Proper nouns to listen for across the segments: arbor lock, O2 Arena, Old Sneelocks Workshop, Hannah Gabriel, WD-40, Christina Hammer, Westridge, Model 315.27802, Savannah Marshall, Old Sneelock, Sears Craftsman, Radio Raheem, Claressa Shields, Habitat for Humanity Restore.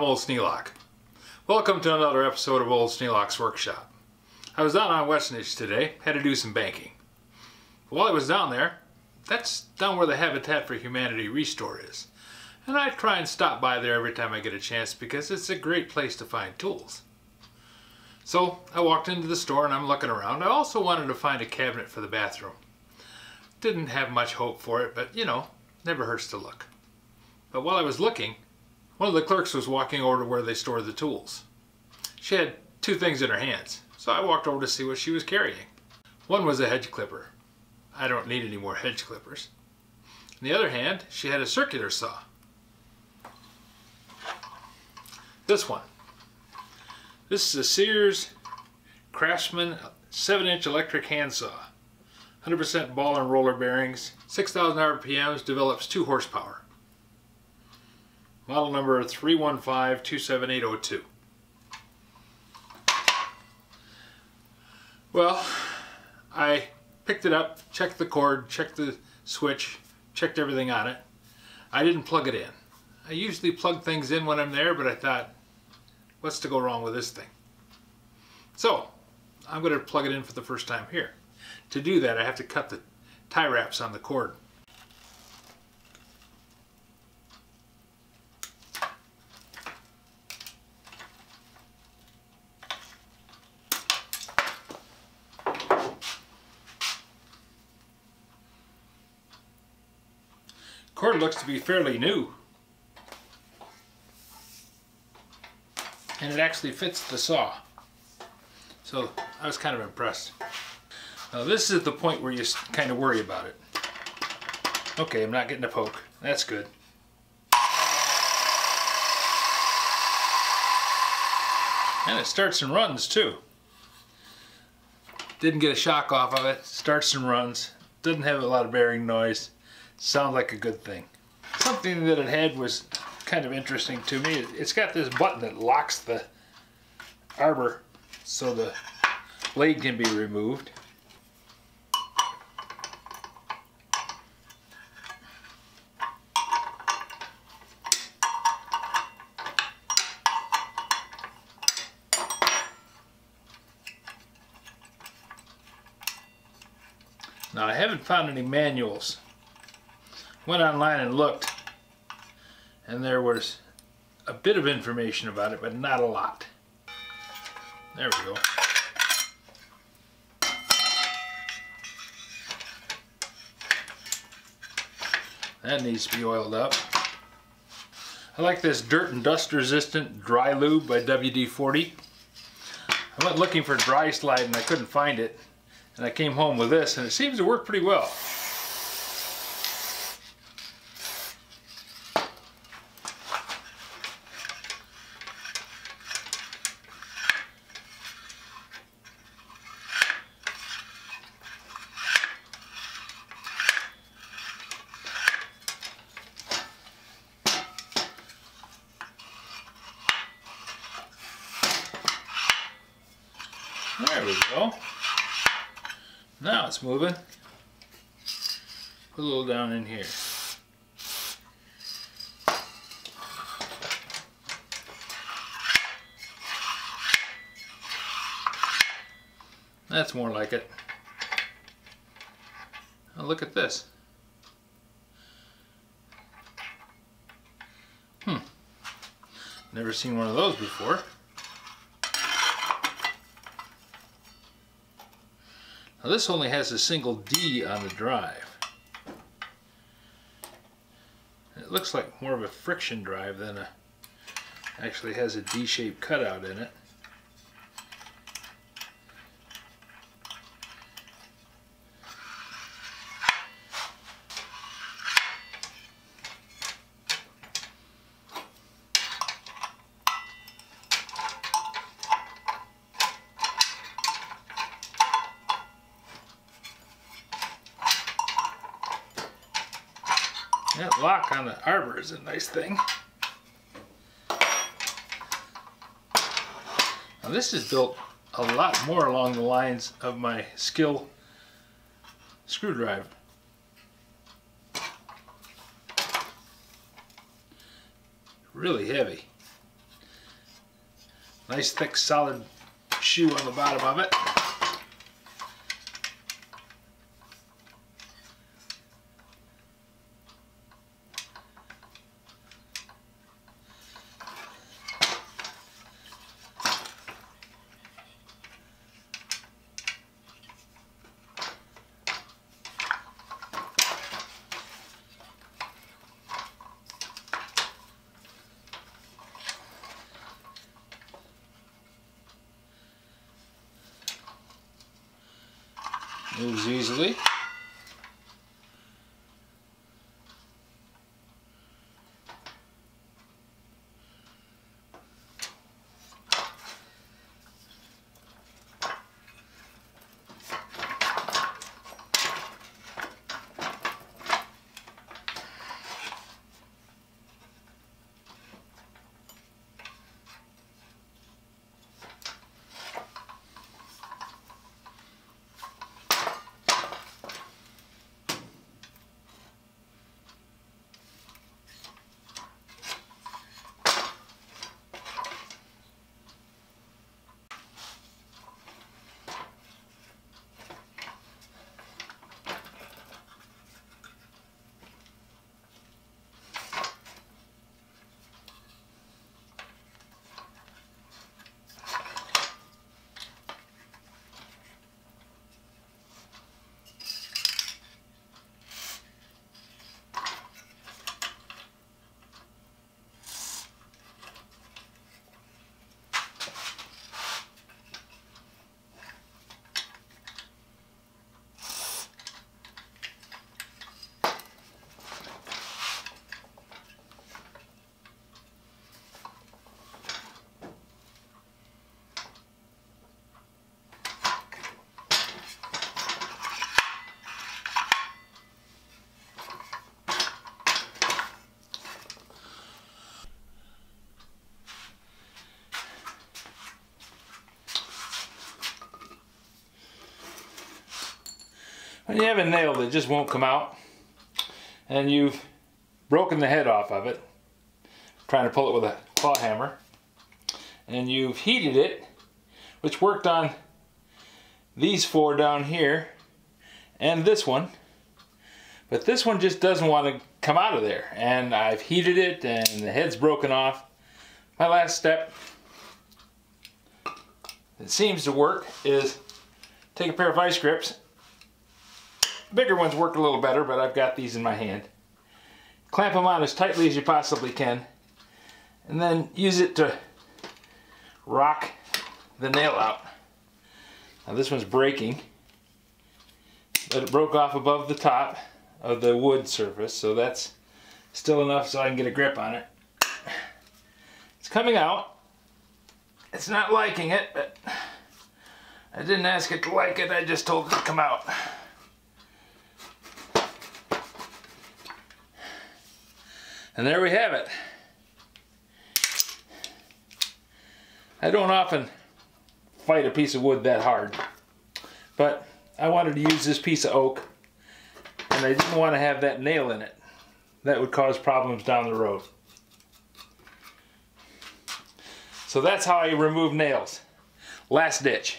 I'm Old Sneelock. Welcome to another episode of Old Sneelocks Workshop. I was down on Westridge today, had to do some banking. While I was down there, that's down where the Habitat for Humanity Restore is. And I try and stop by there every time I get a chance because it's a great place to find tools. So I walked into the store and I'm looking around. I also wanted to find a cabinet for the bathroom. Didn't have much hope for it, but you know, never hurts to look. But while I was looking, one of the clerks was walking over to where they store the tools. She had two things in her hands, so I walked over to see what she was carrying. One was a hedge clipper. I don't need any more hedge clippers. On the other hand, she had a circular saw. This one. This is a Sears Craftsman 7-inch electric handsaw. 100% ball and roller bearings, 6,000 RPMs, develops 2 horsepower. Model number 31527802. Well, I picked it up, checked the cord, checked the switch, checked everything on it. I didn't plug it in. I usually plug things in when I'm there, but I thought, what's to go wrong with this thing? So, I'm going to plug it in for the first time here. To do that, I have to cut the tie wraps on the cord. Cord looks to be fairly new. And it actually fits the saw. So I was kind of impressed. Now this is the point where you kind of worry about it. Okay, I'm not getting a poke. That's good. And it starts and runs too. Didn't get a shock off of it. Starts and runs. Doesn't have a lot of bearing noise. Sounds like a good thing. Something that it had was kind of interesting to me. It's got this button that locks the arbor so the blade can be removed. Now I haven't found any manuals. Went online and looked. And there was a bit of information about it, but not a lot. There we go. That needs to be oiled up. I like this dirt and dust resistant dry lube by WD-40. I went looking for dry slide and I couldn't find it. And I came home with this and it seems to work pretty well. There we go. Now it's moving. Put a little down in here. That's more like it. Now look at this. Never seen one of those before. Now this only has a single D on the drive. It looks like more of a friction drive than a... actually has a D-shaped cutout in it. That lock on the arbor is a nice thing. Now this is built a lot more along the lines of my Skill screwdriver. Really heavy. Nice thick solid shoe on the bottom of it. Moves easily. When you have a nail that just won't come out and you've broken the head off of it, trying to pull it with a claw hammer, and you've heated it, which worked on these four down here and this one, but this one just doesn't want to come out of there, and I've heated it and the head's broken off. My last step that seems to work is take a pair of vice grips. Bigger ones work a little better, but I've got these in my hand. Clamp them on as tightly as you possibly can, and then use it to rock the nail out. Now this one's breaking, but it broke off above the top of the wood surface, so that's still enough so I can get a grip on it. It's coming out. It's not liking it, but I didn't ask it to like it, I just told it to come out. And there we have it. I don't often fight a piece of wood that hard, but I wanted to use this piece of oak and I didn't want to have that nail in it. That would cause problems down the road. So that's how I remove nails. Last ditch.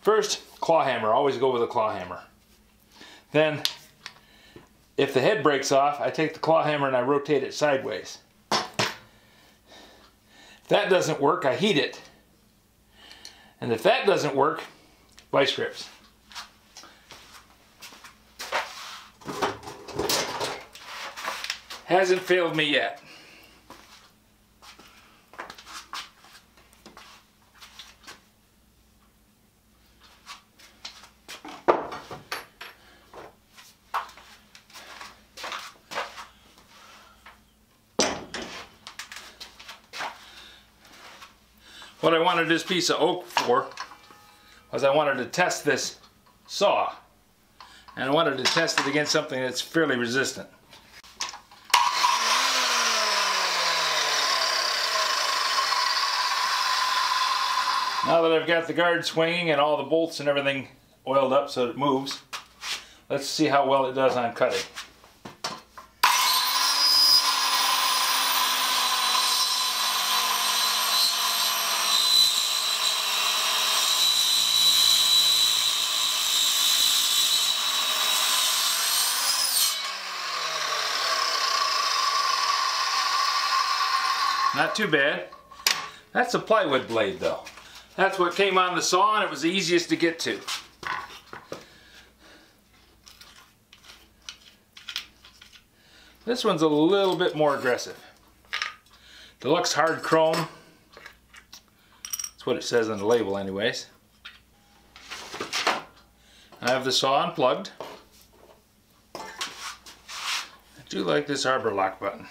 First, claw hammer. Always go with a claw hammer. Then, if the head breaks off, I take the claw hammer and I rotate it sideways. If that doesn't work, I heat it. And if that doesn't work, vice grips. Hasn't failed me yet. What I wanted this piece of oak for was I wanted to test this saw, and I wanted to test it against something that's fairly resistant. Now that I've got the guard swinging and all the bolts and everything oiled up so it moves, let's see how well it does on cutting. Not too bad. That's a plywood blade though. That's what came on the saw and it was the easiest to get to. This one's a little bit more aggressive. Deluxe hard chrome. That's what it says on the label anyways. I have the saw unplugged. I do like this arbor lock button.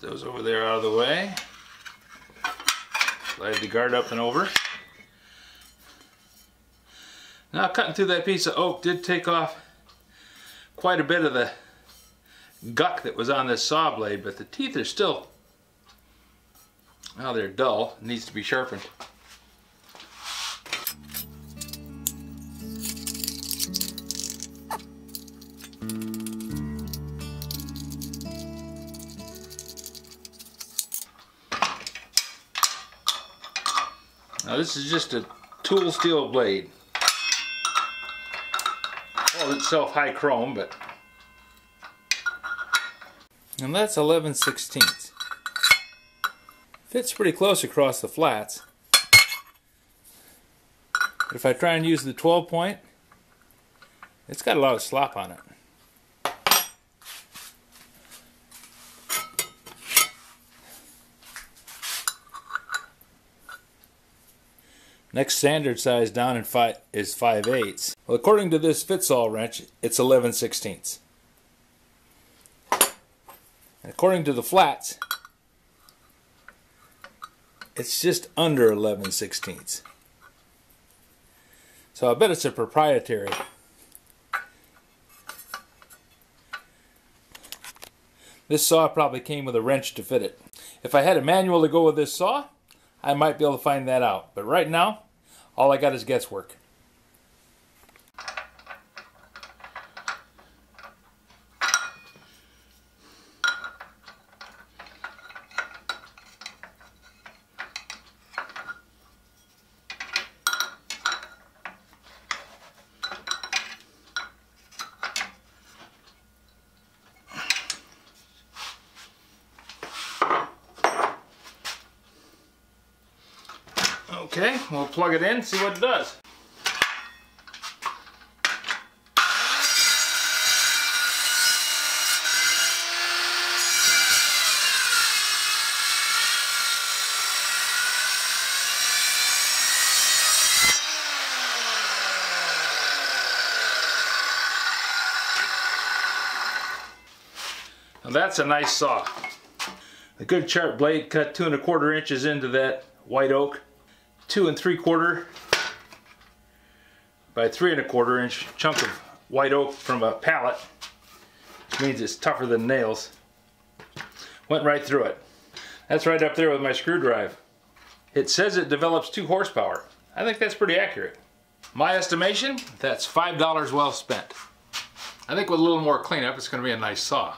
Those over there out of the way. Slide the guard up and over. Now cutting through that piece of oak did take off quite a bit of the guck that was on this saw blade, but the teeth are still, well, they're dull. It needs to be sharpened. Now this is just a tool steel blade. Calls itself high chrome, but... And that's 11/16. Fits pretty close across the flats. But if I try and use the 12 point, it's got a lot of slop on it. Next standard size down in is 5/8. Well, according to this fits-all wrench, it's 11/16. And according to the flats, it's just under 11/16. So I bet it's a proprietary. This saw probably came with a wrench to fit it. If I had a manual to go with this saw, I might be able to find that out, but right now, all I got is guesswork. Okay, we'll plug it in, see what it does. Now that's a nice saw. A good sharp blade cut 2 1/4 inches into that white oak. 2 3/4 by 3 1/4 inch chunk of white oak from a pallet, which means it's tougher than nails. Went right through it. That's right up there with my screwdriver. It says it develops 2 horsepower. I think that's pretty accurate. My estimation, that's $5 well spent. I think with a little more cleanup, it's going to be a nice saw.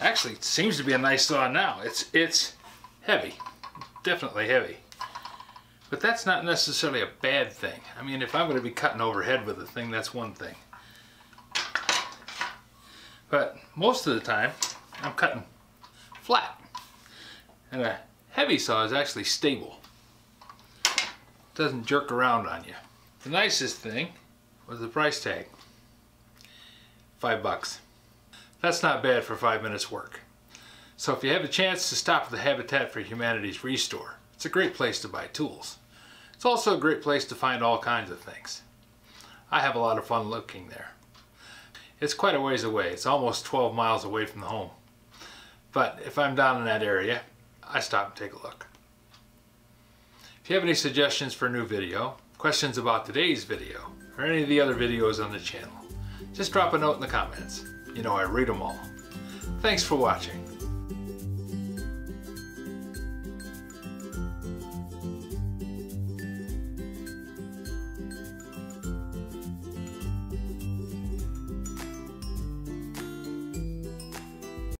Actually, it seems to be a nice saw now. It's heavy, definitely heavy. But that's not necessarily a bad thing. I mean, if I'm going to be cutting overhead with a thing, that's one thing. But most of the time, I'm cutting flat. And a heavy saw is actually stable. It doesn't jerk around on you. The nicest thing was the price tag. $5. That's not bad for 5 minutes work. So if you have a chance to stop at the Habitat for Humanity's Restore, it's a great place to buy tools. It's also a great place to find all kinds of things. I have a lot of fun looking there. It's quite a ways away. It's almost 12 miles away from the home. But if I'm down in that area, I stop and take a look. If you have any suggestions for a new video, questions about today's video, or any of the other videos on the channel, just drop a note in the comments. You know I read them all. Thanks for watching.